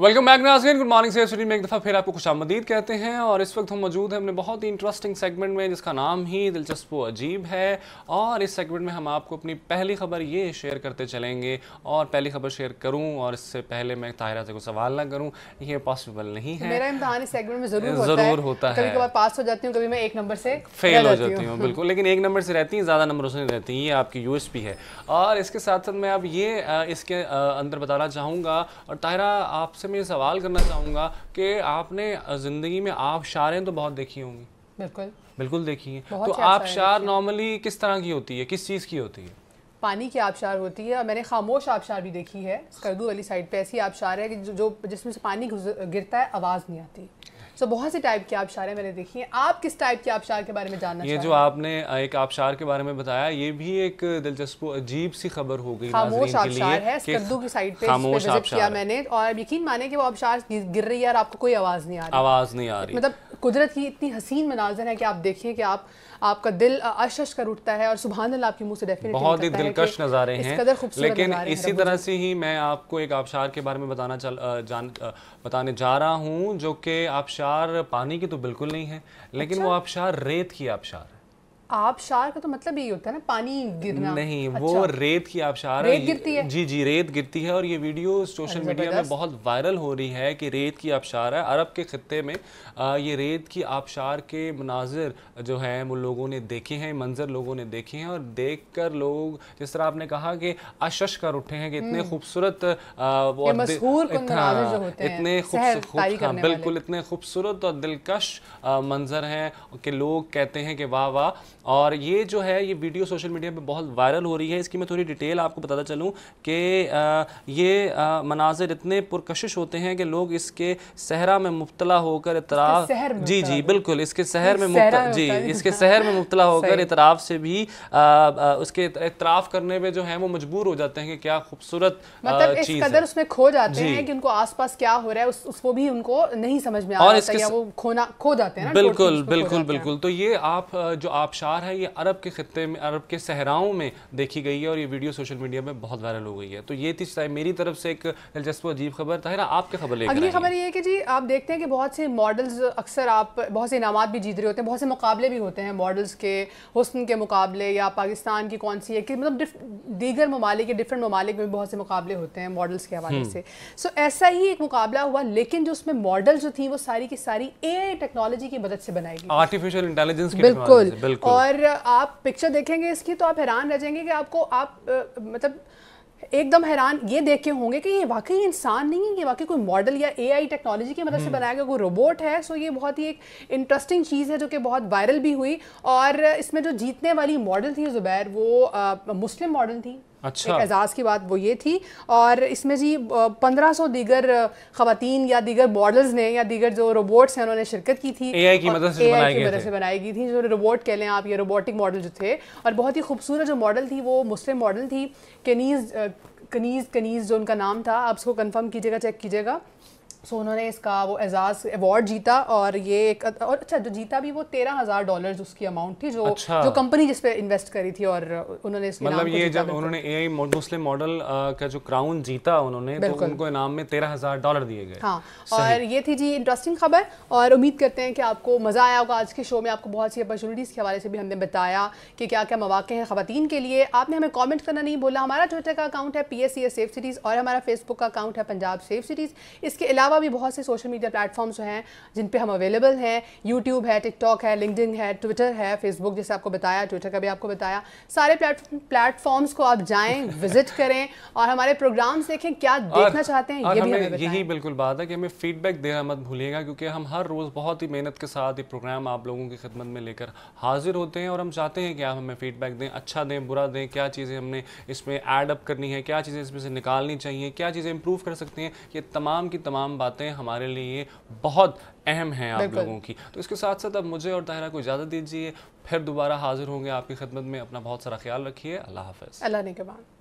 Welcome back नाज़रीन, good morning safe city में एक दफ़ा फिर आपको खुशामदीद कहते हैं। और इस वक्त हम मौजूद हैं अपने बहुत ही इंटरेस्टिंग सेगमेंट में जिसका नाम ही दिलचस्प व अजीब है। और इस सेगमेंट में हम आपको अपनी पहली खबर ये शेयर करते चलेंगे और पहली खबर शेयर करूं और इससे पहले मैं ताहिरा से कोई सवाल ना करूं, ये पॉसिबल नहीं है। मेरा इम्तिहान इस सेगमेंट में ज़रूर होता है, कभी पास हो जाती हूँ, कभी मैं एक नंबर से फेल हो जाती हूँ, बिल्कुल, लेकिन एक नंबर से रहती हैं, ज़्यादा नंबरों से नहीं रहती, ये आपकी USP है। और इसके साथ साथ मैं अब ये इसके अंदर बताना चाहूँगा और ताहिरा आपसे मैं सवाल करना चाहूँगा कि आपने ज़िंदगी में आबशारें तो बहुत देखी होंगी। बिल्कुल बिल्कुल देखी हैं। तो आबशार नॉर्मली किस तरह की होती है, किस चीज़ की होती है? पानी की आबशार होती है। और मैंने खामोश आबशार भी देखी है, करदू वाली साइड पे ऐसी आबशार है कि जो जिसमें से पानी गिरता है, आवाज़ नहीं आती। तो बहुत से टाइप के आबशार हैं मैंने देखी हैं। आप किस टाइप के आबशार के बारे में जानना चाहते हैं? ये जो आपने एक आबशार के बारे में बताया, ये भी एक दिलचस्प अजीब सी खबर हो गई खामोश आबशार है, स्कर्दू की साइड पे विजिट किया मैंने और यकीन माने कि वो आबशार गिर रही है और आपको कोई आवाज़ नहीं आ रही, आवाज़ नहीं आ रही। मतलब कुदरत की इतनी हसीन मनाजर है कि आप देखिए कि आपका दिल अश-अश कर उठता है और सुभान अल्लाह आपके मुंह से डेफिनेटली बहुत ही दिलकश नज़ारे हैं। लेकिन इसी तरह से ही मैं आपको एक आबशार के बारे में बताने जा रहा हूँ जो कि आबशार पानी की तो बिल्कुल नहीं है, लेकिन अच्छा? वो आबशार रेत की आबशार है। आबशार का तो मतलब यही होता है ना, पानी गिरना नहीं, अच्छा। वो रेत की आबशार है, रेत गिरती है। जी जी, रेत गिरती है। और ये वीडियो सोशल मीडिया में बहुत वायरल हो रही है कि रेत की आबशार है। अरब के खत्ते में ये रेत की आबशार के मनाजिर जो है वो लोगों ने देखे हैं, मंजर लोगों ने देखे हैं और देखकर लोग जिस तरह आपने कहा कि अशश कर उठे हैं कि इतने खूबसूरत, इतने खूबसूरत, बिल्कुल इतने खूबसूरत और दिलकश मंजर हैं कि लोग कहते हैं कि वाह वाह। और ये जो है ये वीडियो सोशल मीडिया पे बहुत वायरल हो रही है। इसकी मैं थोड़ी डिटेल आपको बताता चलूँ कि ये मनाजिर इतने पुरकशिश होते हैं कि लोग इसके सहरा में मुब्तला होकर इतराफ जी जी बिल्कुल इसके सहर में मुब्तला होकर इतराफ से भी उसके इतराफ करने पर जो है वो मजबूर हो जाते हैं कि क्या खूबसूरत चीज़ है। उसमें खो जाते हैं कि उनको आस पास क्या हो रहा है वो भी उनको नहीं समझ में आ रहा, वो खोना खो जाते हैं। बिल्कुल बिल्कुल बिल्कुल। तो ये आप जो आप आबशार है ये अरब के खित्ते में, अरब के सहराओं में देखी गई है और ये वीडियो सोशल मीडिया में बहुत वायरल हो गई है। तो ये थी मेरी तरफ से एक दिलचस्प अजीब खबर। ताहिरा, आपके खबर लेकर अगली खबर ये है कि जी आप देखते हैं कि बहुत से मॉडल्स अक्सर आप बहुत से इनामात भी जीत रहे होते हैं, बहुत से मुकाबले भी होते हैं मॉडल्स के, हुस्न के मुकाबले या पाकिस्तान की कौन सी है कि मतलब दीगर ममालिक के डिफरेंट ममालिक में भी बहुत से मुकाबले होते हैं मॉडल्स के हवाले से। सो ऐसा ही एक मुकाबला हुआ, लेकिन जो उसमें मॉडल जो थी वो सारी की सारी AI टेक्नोलॉजी की मदद से बनाई गई, आर्टिफिशियल इंटेलिजेंस। बिल्कुल। और आप पिक्चर देखेंगे इसकी तो आप हैरान रह जाएंगे कि आपको मतलब एकदम हैरान ये देख के होंगे कि ये वाकई इंसान नहीं है, ये वाकई कोई मॉडल या AI टेक्नोलॉजी की मदद से बनाया गया कोई रोबोट है। सो ये बहुत ही एक इंटरेस्टिंग चीज़ है जो कि बहुत वायरल भी हुई। और इसमें जो जीतने वाली मॉडल थी ज़ुबैर, वो मुस्लिम मॉडल थी। अच्छा। एक एजाज़ की बात वो ये थी। और इसमें जी 1500 दीगर ख़वातीन या दीगर मॉडल्स ने या दीगर जो रोबोट्स हैं उन्होंने शिरकत की थी, AI की मदद से बनाई गई थी, जो रोबोट कह लें आप, ये रोबोटिक मॉडल जो थे। और बहुत ही खूबसूरत जो मॉडल थी वो मुस्लिम मॉडल थी, कनीज़ जो उनका नाम था, आप उसको कंफर्म कीजिएगा, चेक कीजिएगा। सो उन्होंने इसका वो एजाज़ अवार्ड जीता। और ये एक और अच्छा जो जीता भी वो $13,000 उसकी अमाउंट थी जो अच्छा। जो कंपनी जिस पे इन्वेस्ट करी थी और उन्होंने इसके मतलब ये जब उन्होंने AI मुस्लिम मॉडल का जो क्राउन जीता उन्होंने तो उनको इनाम में $13,000 दिए गए। हाँ। और ये थी जी इंटरेस्टिंग खबर। और उम्मीद करते हैं कि आपको मज़ा आया होगा। आज के शो में आपको बहुत सी अपॉर्चुनिटीज़ के हवाले से भी हमने बताया कि क्या क्या मौके हैं ख़वातीन के लिए। आपने हमें कॉमेंट करना नहीं भूला। हमारा ट्विटर का अकाउंट है @PSCSSafeCities और हमारा फेसबुक का अकाउंट है @PNJABSafeCities। इसके अलावा भी बहुत से सोशल मीडिया प्लेटफॉर्म्स हैं जिन पे हम अवेलेबल हैं। यूट्यूब है, TikTok है, LinkedIn है, Twitter है, Facebook जैसे आपको बताया, Twitter का भी आपको बताया। सारे प्लेटफॉर्म्स को आप जाएं, विजिट करें और हमारे प्रोग्राम्स देखें, क्या देखना चाहते हैं ये भी हमें बताएं। यही बिल्कुल बात है कि हमें फीडबैक देना मत भूलिएगा क्योंकि हम हर रोज़ बहुत ही मेहनत के साथ ये प्रोग्राम आप लोगों की खिदमत में लेकर हाजिर होते हैं और हम चाहते हैं कि आप हमें फीडबैक दें, अच्छा दें, बुरा दें, क्या चीज़ें हमने इसमें ऐड अप करनी है, क्या चीज़ें इसमें से निकालनी चाहिए, क्या चीज़ें इंप्रूव कर सकते हैं। ये तमाम की तमाम बातें हमारे लिए बहुत अहम हैं आप लोगों की। तो इसके साथ साथ अब मुझे और ताहिरा को इजाज़त दीजिए, फिर दोबारा हाजिर होंगे आपकी खिदमत में। अपना बहुत सारा ख्याल रखिए। अल्लाह हाफ़िज़। अल्लाह नेगहबान।